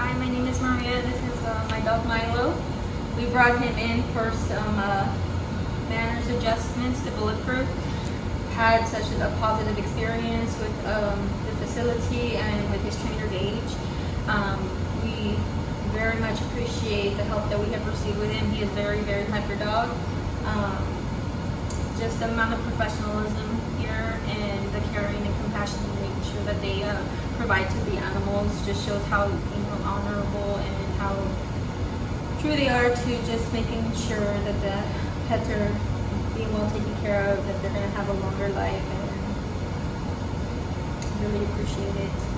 Hi, my name is Maria. This is my dog Milo. We brought him in for some manners adjustments to Bulletproof. Had such a positive experience with the facility and with his trainer Gage. We very much appreciate the help that we have received with him. He is very, very hyper dog. Just the amount of professionalism here and the caring and compassion and making sure that they provide to the animals just shows how honorable and how true they are to just making sure that the pets are being well taken care of, that they're going to have a longer life, and I really appreciate it.